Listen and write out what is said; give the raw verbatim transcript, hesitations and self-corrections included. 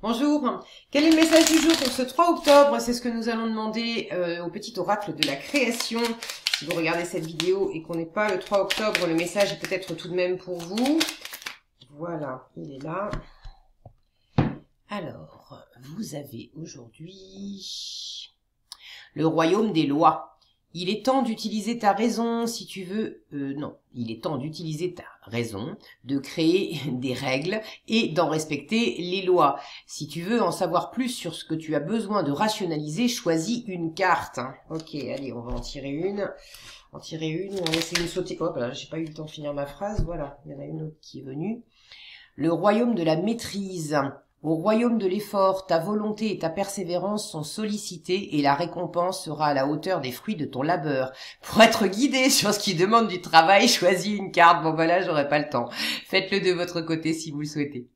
Bonjour, quel est le message du jour pour ce trois octobre? C'est ce que nous allons demander euh, au petit oracle de la création. Si vous regardez cette vidéo et qu'on n'est pas le trois octobre, le message est peut-être tout de même pour vous. Voilà, il est là. Alors, vous avez aujourd'hui le royaume des lois. Il est temps d'utiliser ta raison si tu veux... Euh, non, il est temps d'utiliser ta raison, de créer des règles et d'en respecter les lois. Si tu veux en savoir plus sur ce que tu as besoin de rationaliser, choisis une carte. Hein. Ok, allez, on va en tirer une. En tirer une, on va essayer de sauter... Hop, là, j'ai pas eu le temps de finir ma phrase. Voilà, il y en a une autre qui est venue. Le royaume de la maîtrise. Au royaume de l'effort, ta volonté et ta persévérance sont sollicitées et la récompense sera à la hauteur des fruits de ton labeur. Pour être guidé sur ce qui demande du travail, choisis une carte. Bon, voilà, ben j'aurai pas le temps. Faites-le de votre côté si vous le souhaitez.